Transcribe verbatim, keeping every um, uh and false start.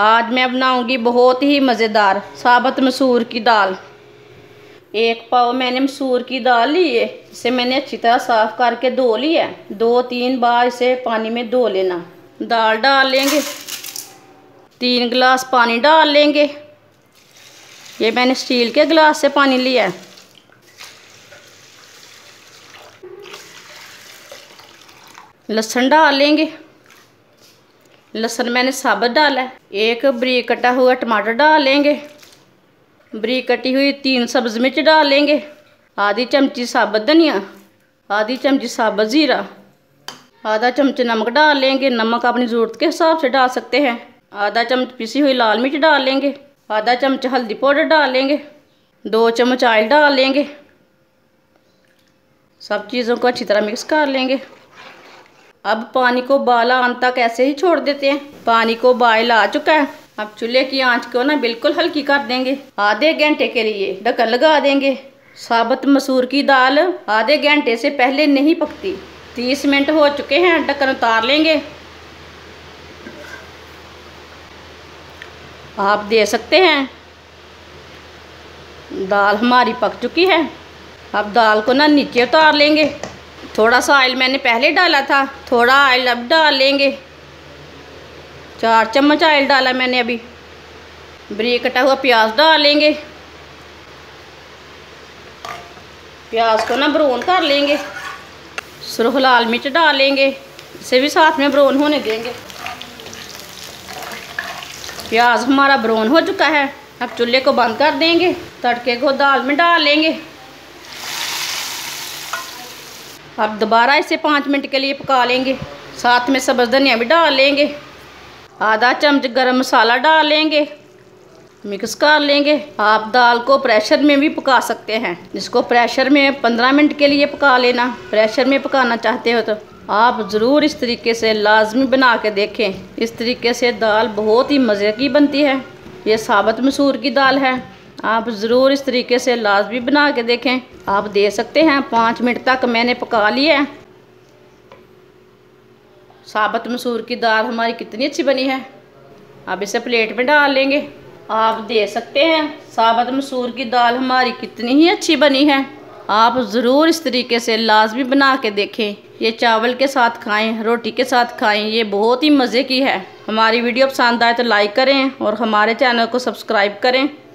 आज मैं बनाऊंगी बहुत ही मज़ेदार साबुत मसूर की दाल। एक पाव मैंने मसूर की दाल ली है, इसे मैंने अच्छी तरह साफ़ करके धो लिया है। दो तीन बार इसे पानी में धो लेना। दाल डाल लेंगे, तीन गिलास पानी डाल लेंगे। ये मैंने स्टील के गिलास से पानी लिया है। लहसुन डाल लेंगे, लहसुन मैंने साबुत डाला है। एक बारीक कटा हुआ टमाटर डाल लेंगे, बारीक कटी हुई तीन सब्ज़ मिर्च डाल लेंगे, आधी चमची साबुत धनिया, आधी चमची साबुत ज़ीरा, आधा चमच नमक डाल लेंगे। नमक अपनी ज़रूरत के हिसाब से डाल सकते हैं। आधा चम्मच पिसी हुई लाल मिर्च डाल लेंगे, आधा चम्मच हल्दी पाउडर डाल लेंगे, दो चम्मच ऑयल डाल लेंगे। सब चीज़ों को अच्छी तरह मिक्स कर लेंगे। अब पानी को उबाल आने तक ऐसे ही छोड़ देते हैं। पानी को उबाल आ चुका है। अब चूल्हे की आंच को ना बिल्कुल हल्की कर देंगे। आधे घंटे के लिए ढक्कन लगा देंगे। साबुत मसूर की दाल आधे घंटे से पहले नहीं पकती। तीस मिनट हो चुके हैं, ढक्कन उतार लेंगे। आप देख सकते हैं दाल हमारी पक चुकी है। अब दाल को ना नीचे उतार लेंगे। थोड़ा सा ऑयल मैंने पहले डाला था, थोड़ा ऑयल अब डाल लेंगे। चार चम्मच ऑयल डाला मैंने अभी। बारीक कटा हुआ प्याज डाल लेंगे। प्याज को ना ब्राउन कर लेंगे। सुरख लाल मिर्च डाल लेंगे, इसे भी साथ में ब्राउन होने देंगे। प्याज हमारा ब्राउन हो चुका है। अब चूल्हे को बंद कर देंगे। तड़के को दाल में डाल लेंगे। अब दोबारा इसे पाँच मिनट के लिए पका लेंगे। साथ में सब्ज़ धनिया भी डाल लेंगे। आधा चम्मच गरम मसाला डाल लेंगे। मिक्स कर लेंगे। आप दाल को प्रेशर में भी पका सकते हैं। इसको प्रेशर में पंद्रह मिनट के लिए पका लेना। प्रेशर में पकाना चाहते हो तो आप ज़रूर इस तरीके से लाजमी बना के देखें। इस तरीके से दाल बहुत ही मज़े की बनती है। ये साबुत मसूर की दाल है। आप ज़रूर इस तरीके से लाजमी बना के देखें। आप देख सकते हैं पाँच मिनट तक मैंने पका लिया है। साबुत मसूर की दाल हमारी कितनी अच्छी बनी है। अब इसे प्लेट में डाल लेंगे। आप देख सकते हैं साबुत मसूर की दाल हमारी कितनी ही अच्छी बनी है। आप ज़रूर इस तरीके से लाजमी बना के देखें। ये चावल के साथ खाएं, रोटी के साथ खाएं, ये बहुत ही मज़े की है। हमारी वीडियो पसंद आए तो लाइक करें और हमारे चैनल को सब्सक्राइब करें।